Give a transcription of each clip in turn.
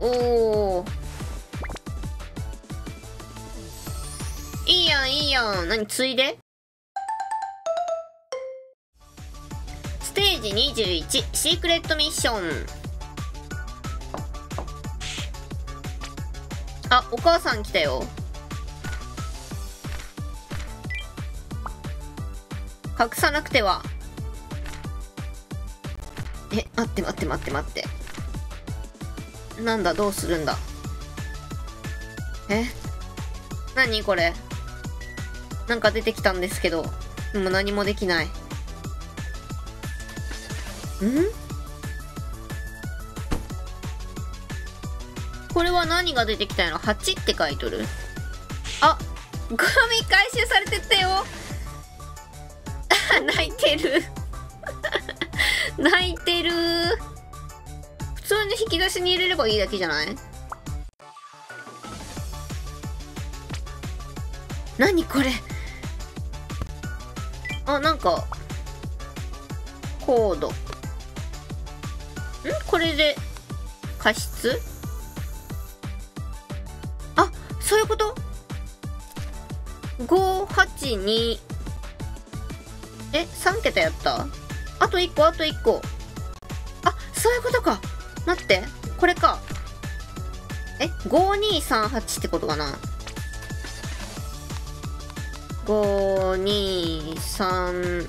おお。いいやんいいやん。何ついで？ステージ21シークレットミッション。あ、お母さん来たよ。隠さなくては。え、待って待って待って待って。なんだ、どうするんだ。え？何これ。なんか出てきたんですけど、でも何もできない。ん？これは何が出てきたの？ 8 って書いとる。あ、ゴミ回収されてったよ。泣いてる泣いてる。普通に引き出しに入れればいいだけじゃない？何これ。あ、なんかコード。ん？これで加湿？あ、そういうこと。582。え、3桁やった。あと1個あと1個。あ、そういうことか。待って、これか。え、5238ってことかな。5238。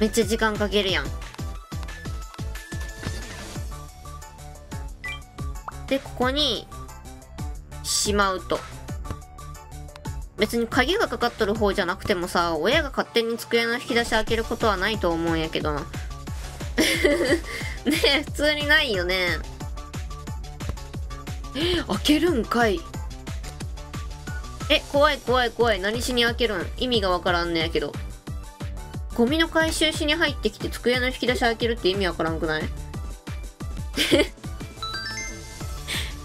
めっちゃ時間かけるやん。で、ここにしまうと。別に鍵がかかっとる方じゃなくてもさ、親が勝手に机の引き出し開けることはないと思うんやけどなねえ、普通にないよね。開けるんかい。え、怖い怖い怖い。何しに開けるん？意味がわからんねやけど。ゴミの回収しに入ってきて机の引き出し開けるって意味わからんくない？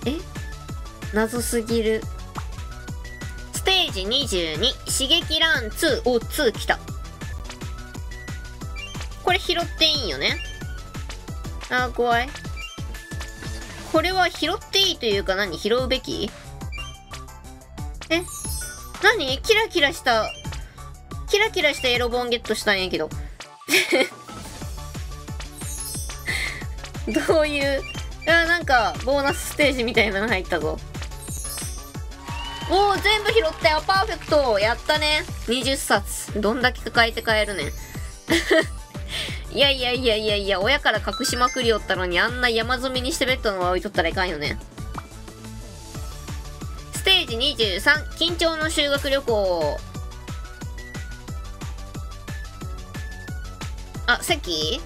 え、謎すぎる。ステージ22刺激ラン2。お、2来た。これ拾っていいんよね。あー、怖い。これは拾っていいというか、何拾うべき？え、何？キラキラしたエロ本ゲットしたんやけどどういう、あ、なんかボーナスステージみたいなの入ったぞ。おお、全部拾ったよ。パーフェクトやったね。20冊。どんだけ抱えて帰るねんいやいやいやいやいや、親から隠しまくりよったのに、あんな山積みにしてベッドの上置いとったらいかんよね。23緊張の修学旅行。あ、席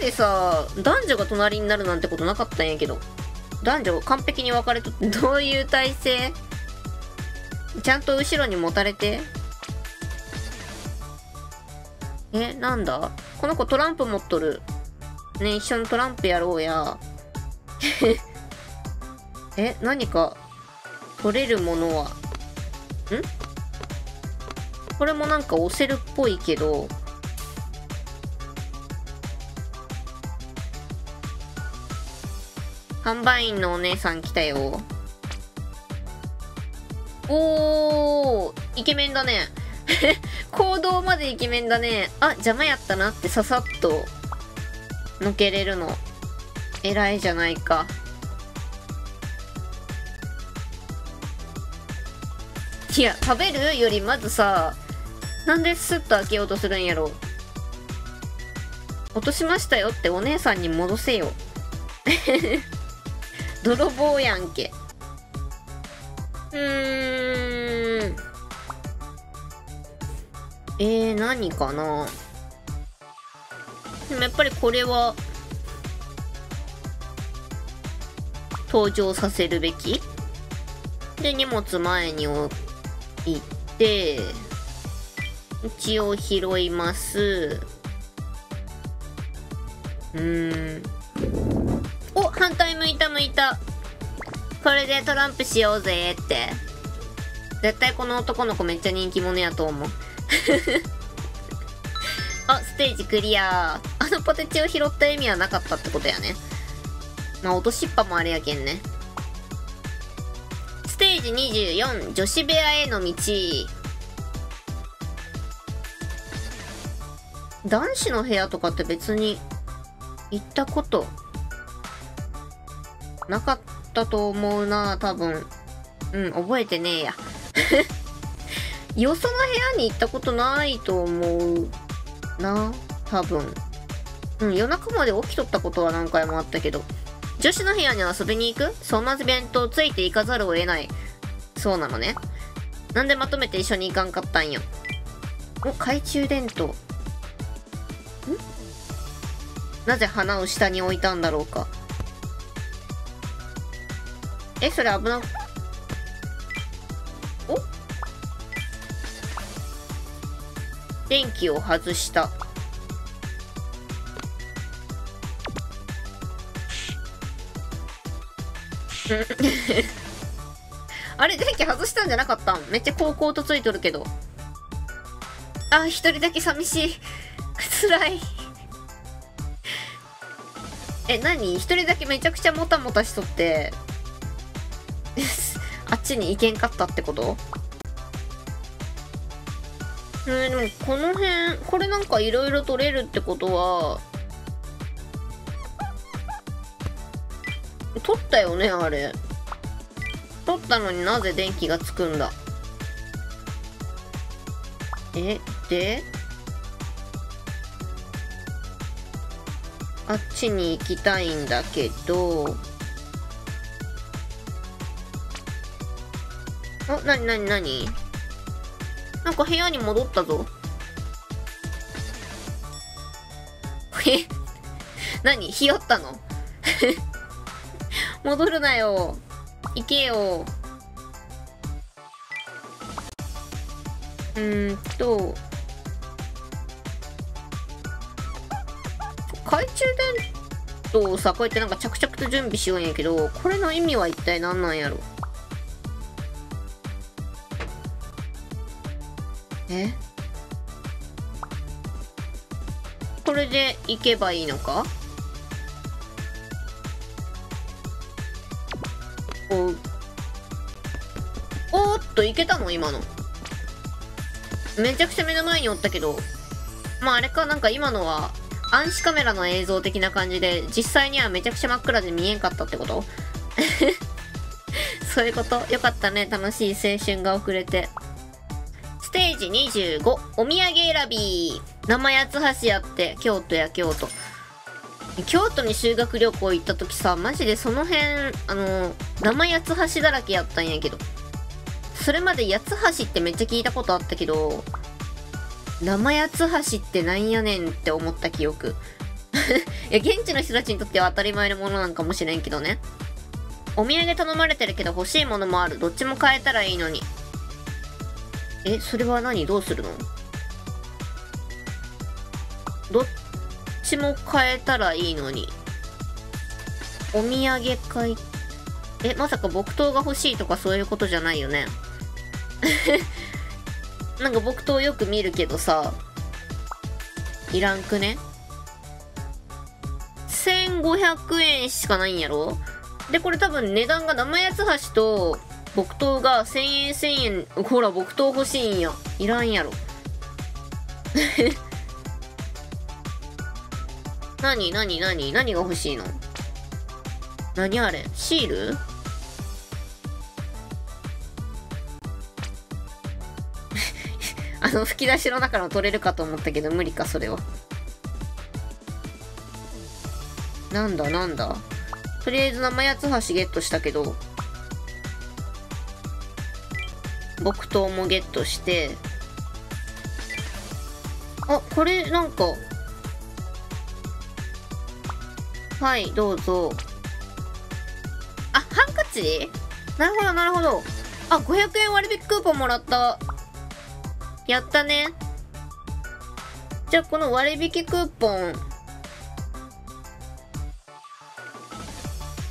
でさ、男女が隣になるなんてことなかったんやけど、男女完璧に分かれとって、どういう体勢？ちゃんと後ろに持たれて。え、なんだこの子。トランプ持っとるね。一緒にトランプやろうやえ、何か取れるものは。ん？これもなんか押せるっぽいけど。販売員のお姉さん来たよ。おー、イケメンだね行動までイケメンだね。あ、邪魔やったなってささっとのけれるの偉いじゃないか。いや、食べるよりまずさ、なんでスッと開けようとするんやろ。落としましたよってお姉さんに戻せよ泥棒やんけ。何かな。でもやっぱりこれは登場させるべきで、荷物前に置く。行って一応拾います。お、反対向いた向いた。これでトランプしようぜって。絶対この男の子めっちゃ人気者やと思うあ、ステージクリア。あ、側のポテチを拾った意味はなかったってことやね。まあ落としっぱもあれやけんね。ステージ24、女子部屋への道。男子の部屋とかって別に行ったことなかったと思うな、多分。うん、覚えてねえや。よその部屋に行ったことないと思うな、多分。うん、夜中まで起きとったことは何回もあったけど。女子の部屋に遊びに行く？そんなイベントをついて行かざるを得ない。そうなのね。なんでまとめて一緒に行かんかったんよ。お、懐中電灯。ん？なぜ花を下に置いたんだろうか。え、それ危な。お？電気を外した。あれ、電気外したんじゃなかったん？めっちゃこうこうとついとるけど。あ、一人だけ寂しい。つらい。え、何？一人だけめちゃくちゃもたもたしとって、あっちに行けんかったってこと？でもこの辺、これなんかいろいろ取れるってことは、取ったよね、あれ。取ったのになぜ電気がつくんだ。え、で？あっちに行きたいんだけど。お、なになになに？なんか部屋に戻ったぞ。え？何？ひよったの？戻るなよ。行けよ。懐中電灯をさ、こうやってなんか着々と準備しようんやけど、これの意味は一体何なんやろ。え？これで行けばいいのか？おーっと、いけたの？今のめちゃくちゃ目の前におったけど、まああれか、なんか今のは暗視カメラの映像的な感じで、実際にはめちゃくちゃ真っ暗で見えんかったってこと？そういうこと。よかったね、楽しい青春が遅れて。ステージ25、お土産選び。生八つ橋やって、京都や京都。京都に修学旅行行った時さ、マジでその辺、生八つ橋だらけやったんやけど、それまで八つ橋ってめっちゃ聞いたことあったけど、生八つ橋ってなんやねんって思った記憶。いや、現地の人たちにとっては当たり前のものなんかもしれんけどね。お土産頼まれてるけど欲しいものもある。どっちも買えたらいいのに。え、それは何？どうするの？どっちも買えたらいいのに。お土産買い。え、まさか木刀が欲しいとかそういうことじゃないよね。なんか木刀よく見るけどさ、いらんくね？ 1500 円しかないんやろ？で、これ多分値段が生八つ橋と木刀が1000円1000円。ほら、木刀欲しいんや。いらんやろ。何が欲しいの？何あれ？シール？吹き出しの中の取れるかと思ったけど無理か、それは。なんだとりあえず生八つ橋ゲットしたけど、木刀もゲットして、あ、これなんか、はい、どうぞ。あ、ハンカチ？なるほど。あ、500円割引クーポンもらった。やったね。じゃあこの割引クーポン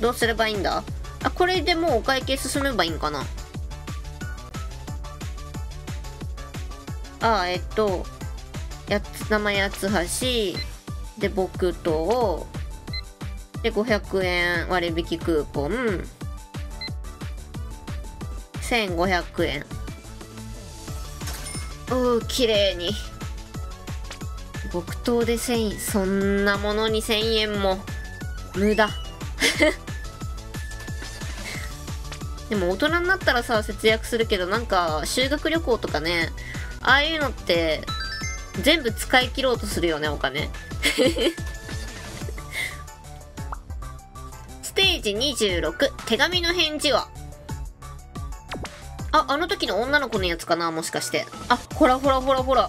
どうすればいいんだ？あ、これでもうお会計進めばいいんかな。あ、生八つ橋、で僕とで500円割引クーポン1500円。おー、綺麗に木刀で1000円、そんなものに1000円も無駄でも大人になったらさ、節約するけど、なんか修学旅行とかね、ああいうのって全部使い切ろうとするよね、お金ステージ26、手紙の返事は。あ、あの時の女の子のやつかな、もしかして。あ、ほらほらほらほら。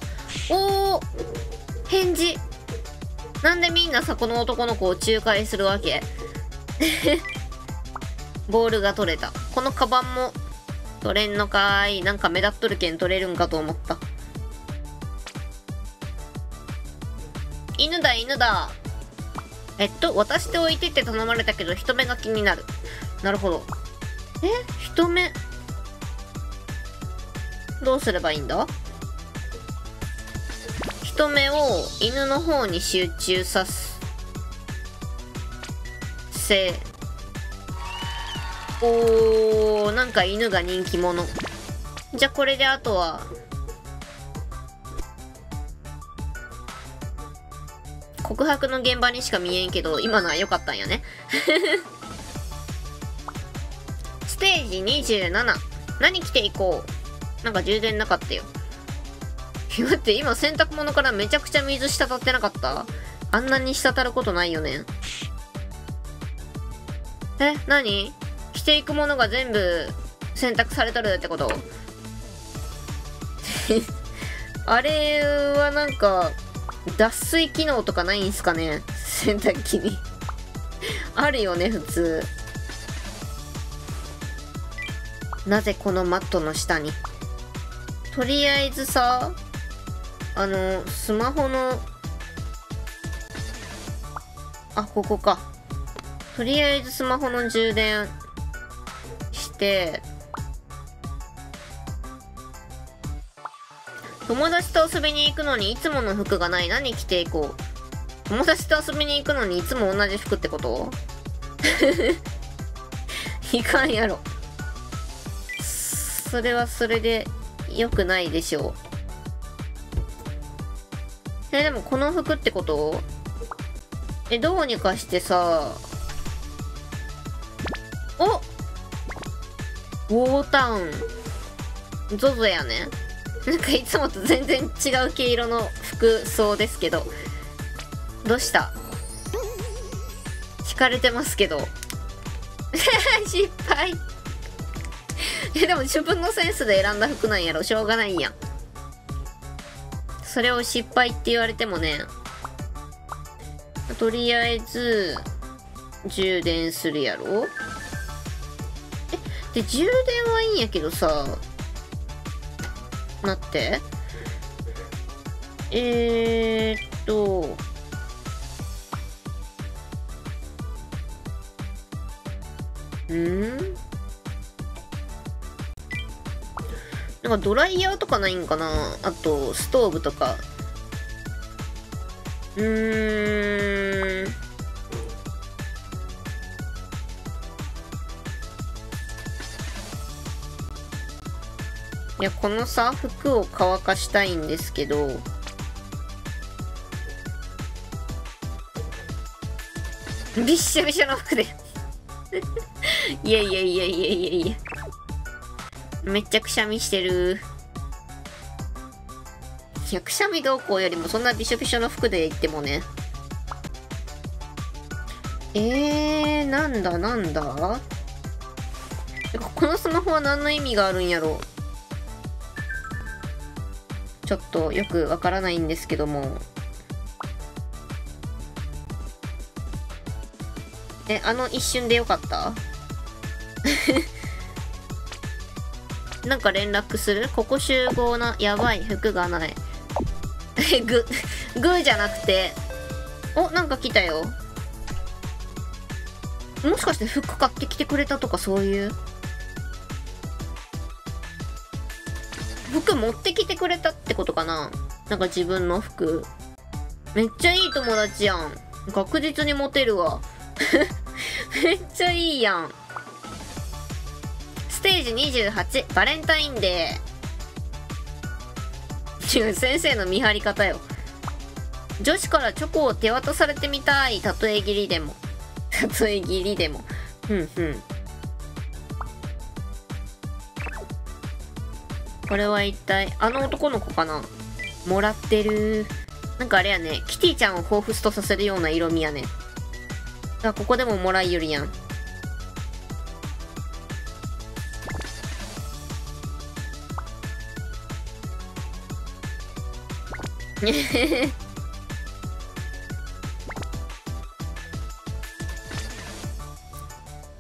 おー、返事。なんでみんなさ、この男の子を仲介するわけボールが取れた。このカバンも取れんのかーい。なんか目立っとるけん取れるんかと思った。犬だ犬だ。渡しておいてって頼まれたけど、人目が気になる。なるほど。人目。どうすればいいんだ？人目を犬の方に集中させ。おー、なんか犬が人気者。じゃあこれであとは告白の現場にしか見えんけど、今のは良かったんやねステージ27、何着ていこう。なんか充電なかったよ。待って、今洗濯物からめちゃくちゃ水滴ってなかった？あんなに滴ることないよね。何？着ていくものが全部洗濯されとるってことあれはなんか、脱水機能とかないんすかね？洗濯機に。あるよね、普通。なぜこのマットの下に。とりあえずさ、スマホの、あ、ここか。とりあえずスマホの充電して、友達と遊びに行くのにいつもの服がない。何着ていこう。友達と遊びに行くのにいつも同じ服ってこと？いかんやろ。それはそれで、良くないでしょう。でもこの服ってこと？どうにかしてさ、ウォータウン ZOZO やね。なんかいつもと全然違う毛色の服装ですけど、どうした？引かれてますけど失敗でも自分のセンスで選んだ服なんやろ。しょうがないやん。それを失敗って言われてもね。とりあえず、充電するやろ。で、充電はいいんやけどさ。待って。なんかドライヤーとかないんかな。あと、ストーブとか。いや、このさ、服を乾かしたいんですけど。びっしゃびしゃの服で。いやいやいやいやいやいや。めっちゃくしゃみしてる。いや、くしゃみどうこうよりも、そんなびしょびしょの服で行ってもね。なんだなんだ？このスマホは何の意味があるんやろ？ちょっとよくわからないんですけども。あの一瞬でよかったなんか連絡する？ここ集合な。やばい、服がない。グーじゃなくて。なんか来たよ。もしかして服買ってきてくれたとかそういう？服持ってきてくれたってことかな？なんか自分の服。めっちゃいい友達やん。確実にモテるわ。めっちゃいいやん。ステージ28、バレンタインデー。先生の見張り方よ。女子からチョコを手渡されてみたい。たとえ義理でも。たとえ義理でも。うん。これは一体、あの男の子かな？もらってる。なんかあれやね、キティちゃんを彷彿とさせるような色味やね。あ、ここでももらいよりやん。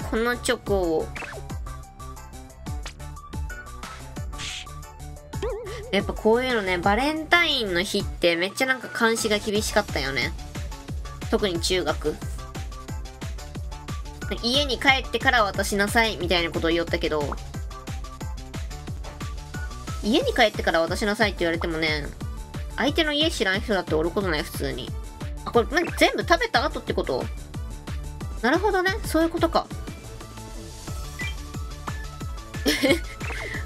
このチョコを。やっぱこういうのね、バレンタインの日ってめっちゃなんか監視が厳しかったよね。特に中学。家に帰ってから渡しなさいみたいなことを言おったけど、家に帰ってから渡しなさいって言われてもね、相手の家知らん人だっておることない、普通に。あ、これなんか全部食べた後ってこと？なるほどね、そういうことか。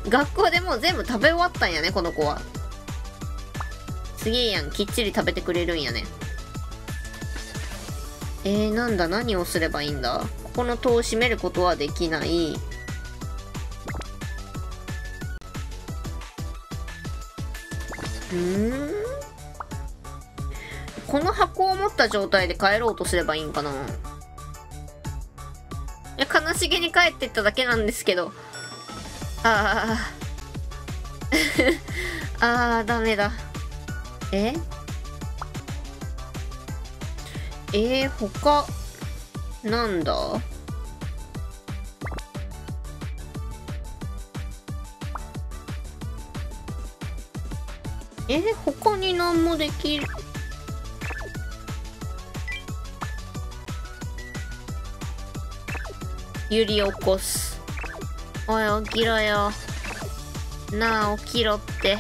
学校でもう全部食べ終わったんやね、この子は。すげえやん、きっちり食べてくれるんやね。なんだ、何をすればいいんだ。ここの戸を閉めることはできない。この箱を持った状態で帰ろうとすればいいんかな。いや、悲しげに帰ってっただけなんですけど。ダメだ。他、なんだ？他に何もできる。揺り起こす。おい、起きろよ。なあ、起きろって。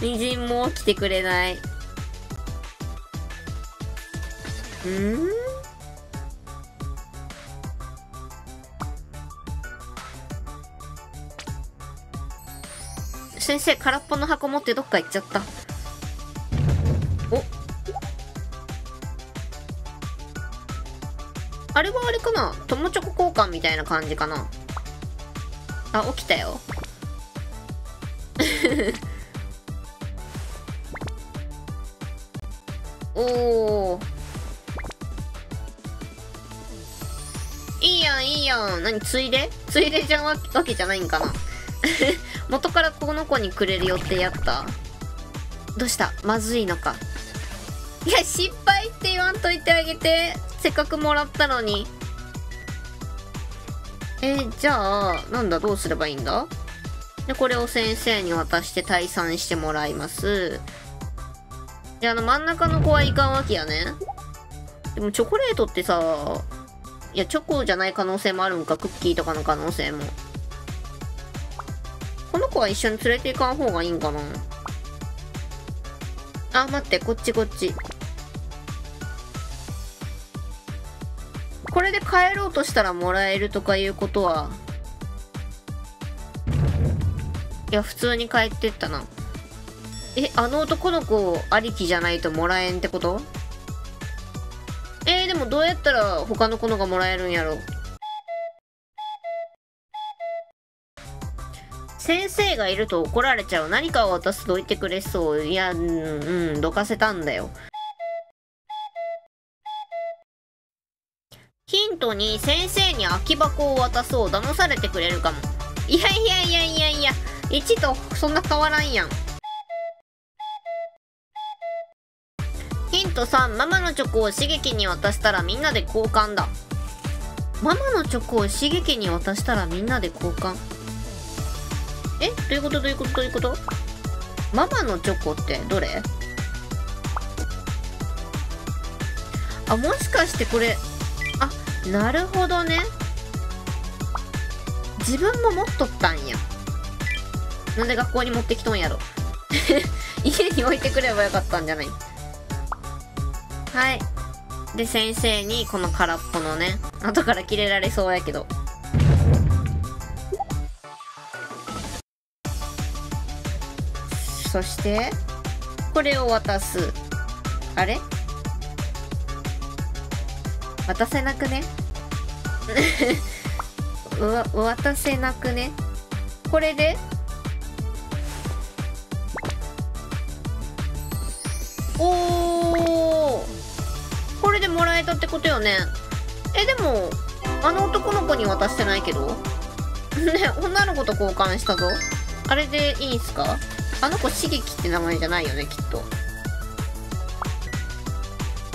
みじんも起きてくれない。先生、空っぽの箱持ってどっか行っちゃった。お。あれはあれかな？友チョコ交換みたいな感じかな。あ、起きたよ。おー。いいやん、いいやん。何、ついでじゃんわけじゃないんかな。元からこの子にくれる予定やった。どうした？まずいのか。いや、失敗って言わんといてあげて。せっかくもらったのに。じゃあ、なんだ、どうすればいいんだ？で、これを先生に渡して退散してもらいます。で、真ん中の子はいかんわけやね。でも、チョコレートってさ、いや、チョコじゃない可能性もあるんか、クッキーとかの可能性も。この子は一緒に連れて行かん方がいいんかな。あ、待って、こっち。これで帰ろうとしたらもらえるとかいうことは、いや、普通に帰ってったな。あの男の子ありきじゃないともらえんってこと？でもどうやったら他の子のがもらえるんやろ。先生がいると怒られちゃう。何かを渡すといてくれそう。いや、どかせたんだよ。ヒントに、先生に空き箱を渡そう。騙されてくれるかも。いや、1とそんな変わらんやん。ヒント3、ママのチョコを刺激に渡したらみんなで交換だ。ママのチョコを刺激に渡したらみんなで交換。どういうこと？ママのチョコってどれ？あ、もしかしてこれ、あ、なるほどね。自分も持っとったんや。なんで学校に持ってきとんやろ。家に置いてくればよかったんじゃない？はい。で、先生にこの空っぽのね、後から切れられそうやけど。そして、これを渡す。あれ？渡せなくね？渡せなくね？これで？おー！これでもらえたってことよね。え、でも、あの男の子に渡してないけど？ね、女の子と交換したぞ。あれでいいんすか？あの子、しげきって名前じゃないよね、きっと。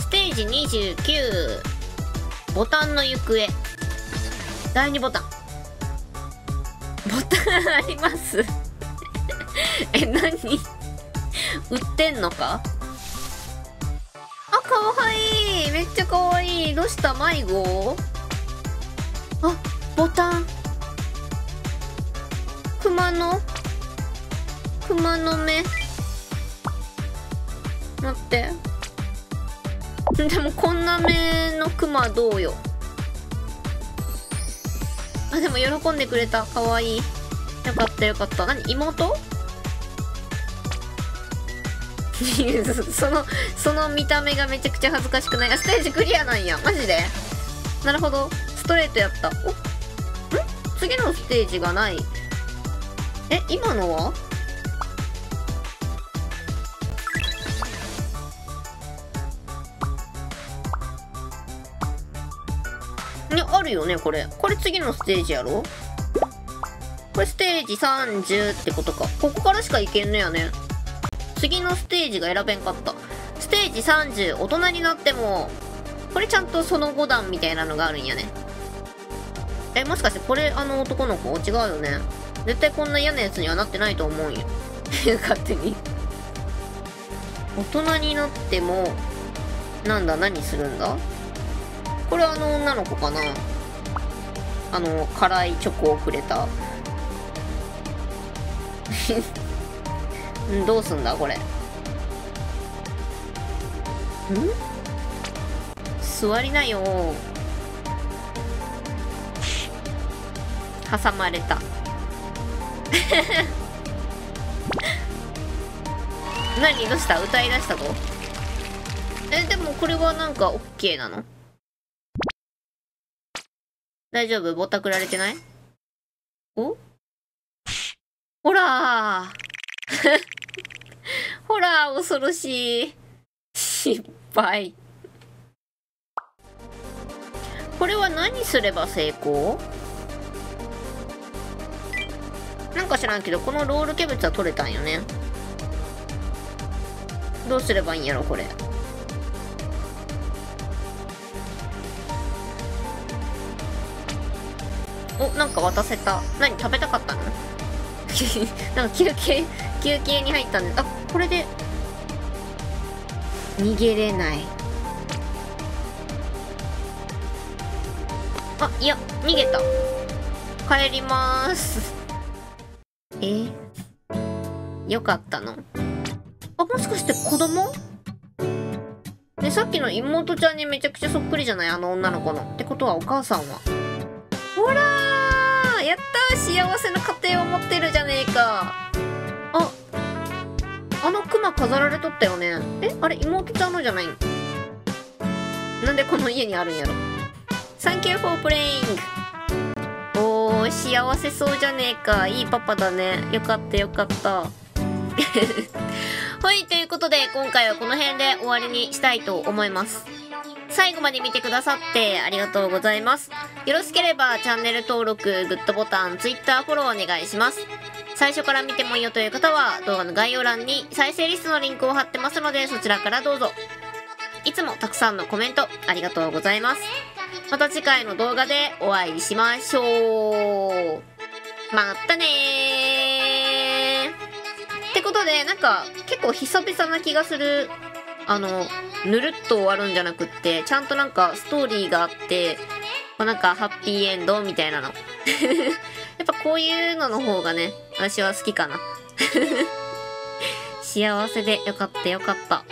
ステージ29、ボタンの行方。第2ボタン。ボタンあります？え、何？売ってんのか？あ、かわいい！めっちゃかわいい！どうした？迷子？あ、ボタン。熊の目。待って。でもこんな目の熊どうよ。あ、でも喜んでくれた。かわいい。よかったよかった。何？妹？その見た目がめちゃくちゃ恥ずかしくない。あ、ステージクリアなんや。マジで？なるほど。ストレートやった。お？ん？次のステージがない。え、今のは？ね、あるよね、これ。これ次のステージやろ？これステージ30ってことか。ここからしか行けんのやね。次のステージが選べんかった。ステージ30、大人になっても、これちゃんとその5段みたいなのがあるんやね。え、もしかしてこれあの男の子？違うよね。絶対こんな嫌なやつにはなってないと思うんよ。勝手に。大人になっても、なんだ、何するんだ？これあの女の子かな？あの、辛いチョコをくれた。どうすんだこれ。ん？座りなよ。挟まれた。何？どうした？歌い出したぞ。え、でもこれはなんか OK なの？大丈夫？ぼったくられてない？お？ほらー。ほらー、恐ろしい。失敗。これは何すれば成功？なんか知らんけど、このロールキャベツは取れたんよね。どうすればいいんやろ、これ。お、なんか渡せた。何、食べたかったの？なんか休憩に入ったんです。あ、これで逃げれない。あ、いや、逃げた。帰りまーす。え、よかったの？あ、もしかして子供？ね、さっきの妹ちゃんにめちゃくちゃそっくりじゃない？あの女の子の。ってことはお母さんは。ほらー、やったー、幸せの家庭を持ってるじゃねえか。あ、あのクマ飾られとったよね。え、あれ妹ちゃんのじゃない？なんでこの家にあるんやろ。サンキューフォープレイング。おー、幸せそうじゃねえか。いいパパだね。よかったよかった。はい、ということで今回はこの辺で終わりにしたいと思います。最後まで見てくださってありがとうございます。よろしければチャンネル登録、グッドボタン、Twitter フォローお願いします。最初から見てもいいよという方は動画の概要欄に再生リストのリンクを貼ってますのでそちらからどうぞ。いつもたくさんのコメントありがとうございます。また次回の動画でお会いしましょう。またねー。ってことでなんか結構久々な気がする。ぬるっと終わるんじゃなくって、ちゃんとなんかストーリーがあって、なんかハッピーエンドみたいなの。やっぱこういうのの方がね、私は好きかな。幸せでよかったよかった。